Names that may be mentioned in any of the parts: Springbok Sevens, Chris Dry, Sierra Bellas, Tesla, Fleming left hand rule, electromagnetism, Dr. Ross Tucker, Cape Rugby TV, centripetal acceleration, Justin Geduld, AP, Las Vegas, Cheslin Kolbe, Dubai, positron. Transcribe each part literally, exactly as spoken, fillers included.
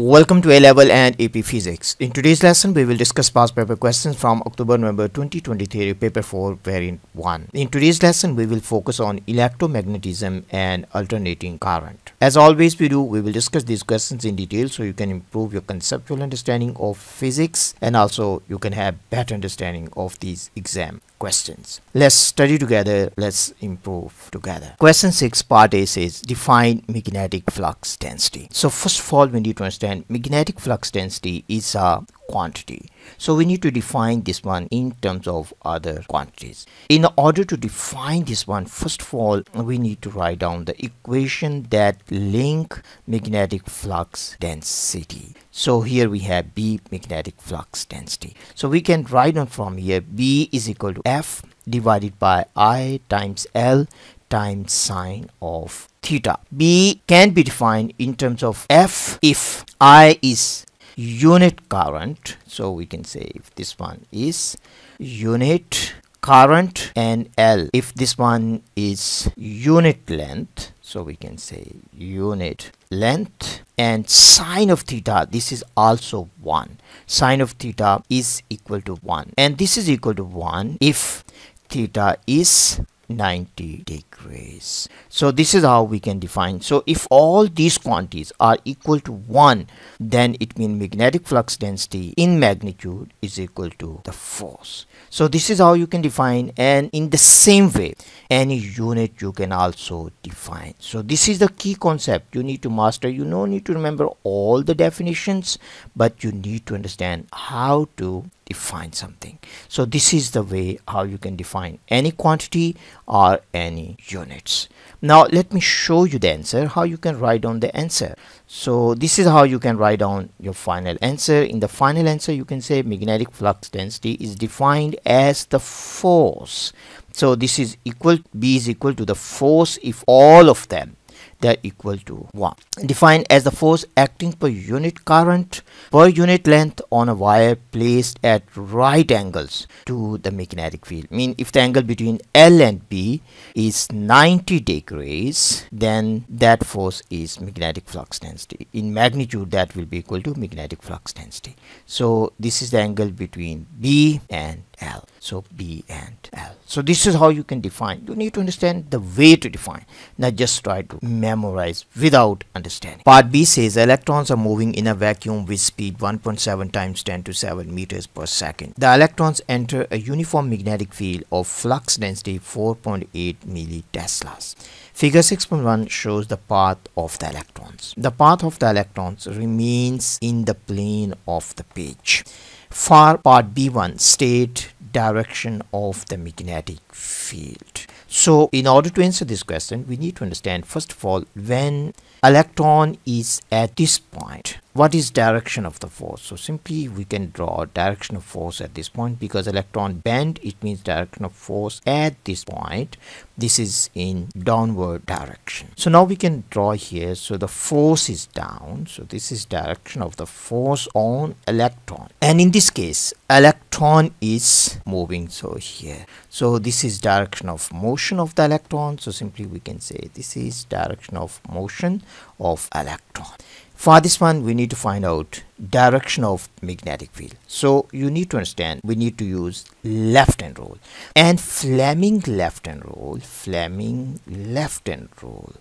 Welcome to A-Level and A P Physics. In today's lesson, we will discuss past paper questions from October November twenty twenty-three, Paper four, Variant one. In today's lesson, we will focus on electromagnetism and alternating current. As always we do, we will discuss these questions in detail so you can improve your conceptual understanding of physics and also you can have better understanding of these exam questions. Let's study together, let's improve together. Question six, Part A says, define magnetic flux density. So first of all, we need to understand magnetic flux density is a quantity, so we need to define this one in terms of other quantities. In order to define this one, first of all we need to write down the equation that link magnetic flux density. So here we have B, magnetic flux density, so we can write down from here B is equal to F divided by I times L times sine of theta. B can be defined in terms of F if I is unit current, so we can say if this one is unit current, and L if this one is unit length, so we can say unit length, and sine of theta, this is also one. Sine of theta is equal to one, and this is equal to one if theta is ninety degrees. So this is how we can define. So if all these quantities are equal to one, then it means magnetic flux density in magnitude is equal to the force. So this is how you can define, and in the same way any unit you can also define. So this is the key concept you need to master. You don't need to remember all the definitions, but you need to understand how to define something. So this is the way how you can define any quantity or any units. Now let me show you the answer, how you can write down the answer. So this is how you can write down your final answer. In the final answer you can say magnetic flux density is defined as the force. So this is equal, B is equal to the force if all of them they're equal to one. Defined as the force acting per unit current per unit length on a wire placed at right angles to the magnetic field. I mean, if the angle between L and B is ninety degrees, then that force is magnetic flux density. In magnitude that will be equal to magnetic flux density. So this is the angle between B and L. So B and L. So this is how you can define. You need to understand the way to define, not just try to memorize without understanding. Part B says electrons are moving in a vacuum with speed one point seven times ten to the seven meters per second. The electrons enter a uniform magnetic field of flux density four point eight milli Teslas. Figure six point one shows the path of the electrons. The path of the electrons remains in the plane of the page. For part B one, state direction of the magnetic field. So in order to answer this question, we need to understand first of all when electron is at this point, what is direction of the force? So simply we can draw direction of force at this point, because electron bend, it means direction of force at this point. This is in downward direction. So now we can draw here. So the force is down. So this is direction of the force on electron. And in this case, electron is moving. So here. So this is direction of motion of the electron. So simply we can say this is direction of motion of electron. For this one, we need to find out direction of magnetic field. So you need to understand, we need to use left hand rule and Fleming left hand rule. Fleming left hand rule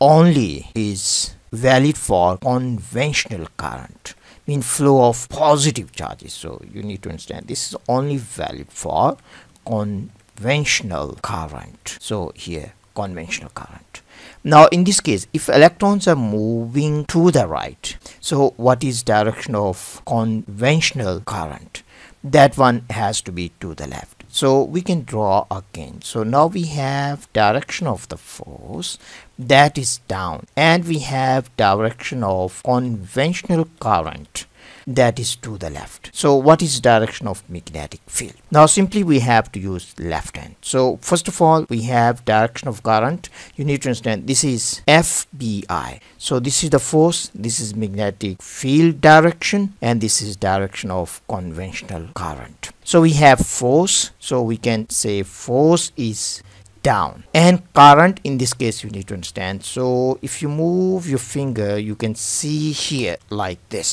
only is valid for conventional current, mean flow of positive charges. So you need to understand this is only valid for conventional current. So here conventional current. Now in this case, if electrons are moving to the right, so what is direction of conventional current? That one has to be to the left. So we can draw again. So now we have direction of the force that is down, and we have direction of conventional current that is to the left. So what is direction of magnetic field? Now simply we have to use left hand. So first of all we have direction of current. You need to understand this is F B I. So this is the force, this is magnetic field direction, and this is direction of conventional current. So we have force, so we can say force is down. And current in this case you need to understand. So if you move your finger, you can see here like this.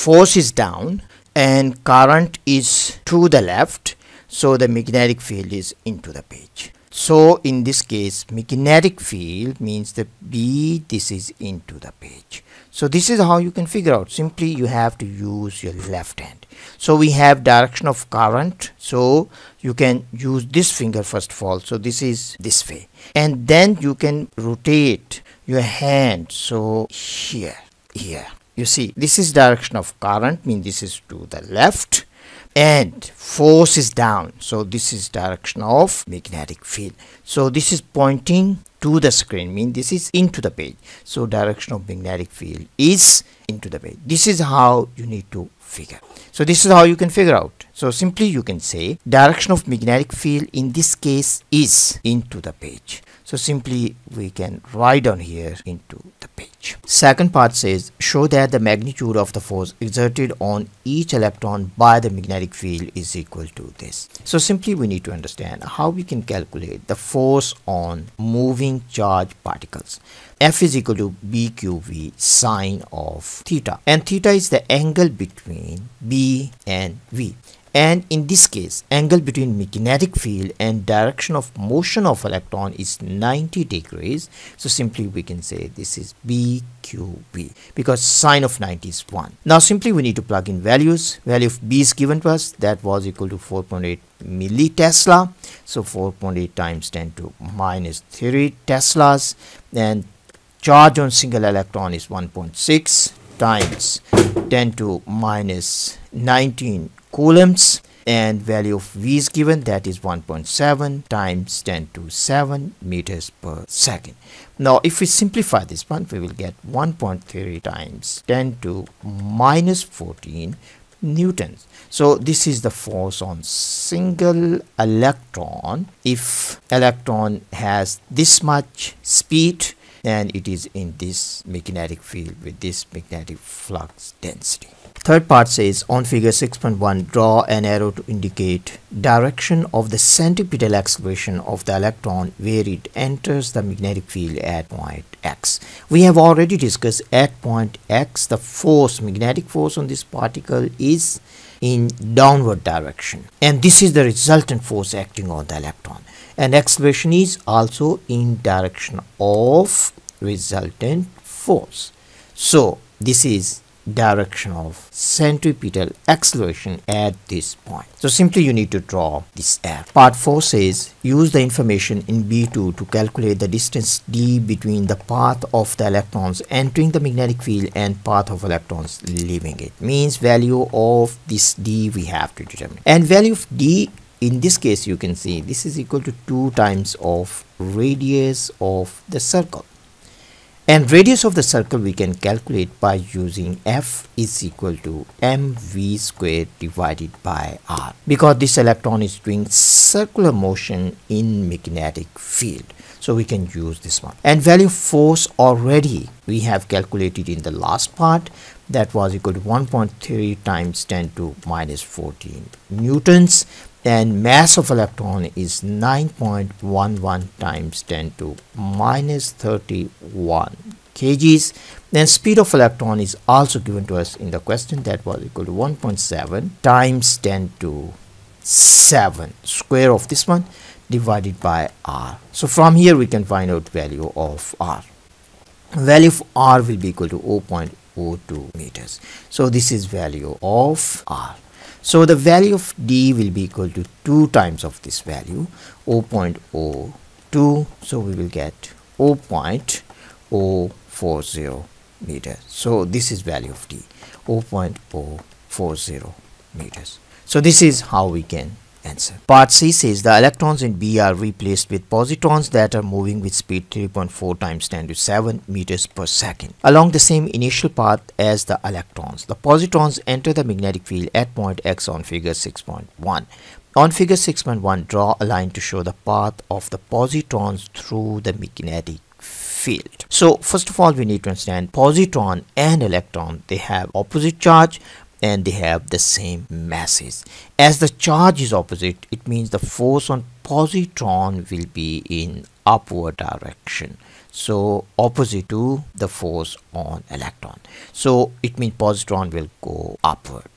Force is down and current is to the left, so the magnetic field is into the page. So in this case, magnetic field means the B, this is into the page. So this is how you can figure out. Simply you have to use your left hand. So we have direction of current. So you can use this finger first of all. So this is this way. And then you can rotate your hand. So here, here. You see, this is direction of current, means this is to the left. And force is down, so this is direction of magnetic field. So this is pointing to the screen, mean this is into the page. So direction of magnetic field is into the page. This is how you need to figure. So this is how you can figure out. So simply you can say direction of magnetic field in this case is into the page. So simply we can write down here into the page. Second part says show that the magnitude of the force exerted on each electron by the magnetic field is equal to this. So simply we need to understand how we can calculate the force on moving charged particles. F is equal to B Q V sine of theta, and theta is the angle between B and V. And in this case, angle between magnetic field and direction of motion of electron is ninety degrees. So simply we can say this is B Q V because sine of ninety is one. Now simply we need to plug in values. Value of B is given to us, that was equal to four point eight milli Tesla. So four point eight times ten to minus three Teslas. And charge on single electron is one point six times ten to minus nineteen coulombs, and value of V is given, that is one point seven times ten to seven meters per second. Now if we simplify this one, we will get one point three times ten to minus fourteen newtons. So this is the force on single electron if electron has this much speed and it is in this magnetic field with this magnetic flux density. Third part says on figure six point one draw an arrow to indicate direction of the centripetal acceleration of the electron where it enters the magnetic field at point X. We have already discussed at point X the force, magnetic force on this particle is in downward direction, and this is the resultant force acting on the electron, and acceleration is also in direction of resultant force. So this is direction of centripetal acceleration at this point. So simply you need to draw this arrow. Part four says use the information in B two to calculate the distance d between the path of the electrons entering the magnetic field and path of electrons leaving it. Means value of this d we have to determine, and value of d in this case you can see this is equal to two times of radius of the circle. And radius of the circle we can calculate by using F is equal to mv squared divided by r, because this electron is doing circular motion in magnetic field. So we can use this one. And value of force already we have calculated in the last part, that was equal to one point three times ten to minus fourteen newtons. And mass of electron is nine point one one times ten to minus thirty-one kilograms. Then speed of electron is also given to us in the question, that was equal to one point seven times ten to seven square of this one divided by r. So from here we can find out value of r. Value of r will be equal to zero point zero two meters. So this is value of r. So the value of d will be equal to two times of this value, zero point zero two, so we will get zero point zero four zero meters. So this is value of d, zero point zero four zero meters. So this is how we can answer. Part C says the electrons in B are replaced with positrons that are moving with speed three point four times ten to seven meters per second along the same initial path as the electrons. The positrons enter the magnetic field at point X on figure six point one. On figure six point one, draw a line to show the path of the positrons through the magnetic field. So first of all, we need to understand positron and electron, they have opposite charge, and they have the same masses. As the charge is opposite, it means the force on positron will be in upward direction, so opposite to the force on electron. So it means positron will go upward.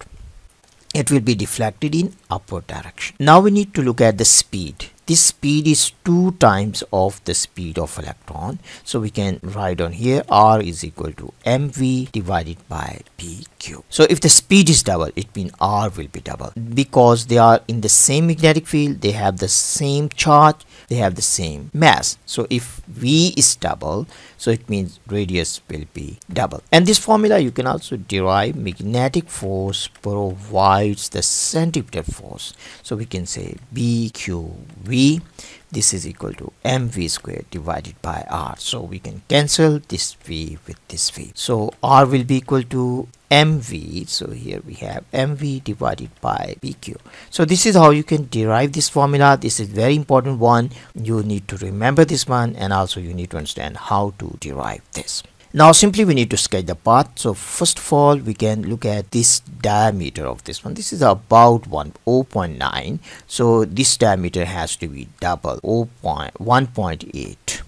It will be deflected in upward direction. Now we need to look at the speed. This speed is two times of the speed of electron. So we can write on here R is equal to M V divided by P cube. So if the speed is double, it means R will be double, because they are in the same magnetic field, they have the same charge, they have the same mass. So if V is double, so it means radius will be double. And this formula you can also derive: magnetic force provides the centripetal force. So we can say B Q V. This is equal to mv squared divided by r. So we can cancel this v with this v. So r will be equal to mv. So here we have mv divided by pq. So this is how you can derive this formula. This is very important one. You need to remember this one, and also you need to understand how to derive this. Now simply we need to sketch the path. So first of all we can look at this diameter of this one. This is about one, zero point nine. So this diameter has to be double, one point eight.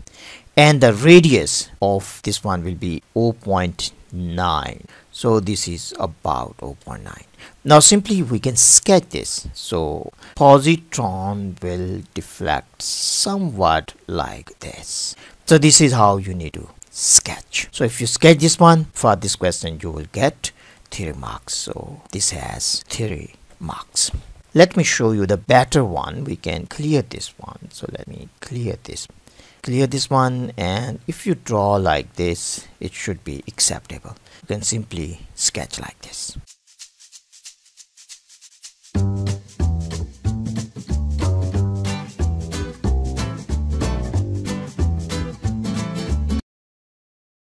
And the radius of this one will be zero point nine. So this is about zero point nine. Now simply we can sketch this. So positron will deflect somewhat like this. So this is how you need to sketch. So if you sketch this one, for this question you will get three marks. So this has three marks. Let me show you the better one. We can clear this one. So let me clear this clear this one, and if you draw like this, it should be acceptable. You can simply sketch like this.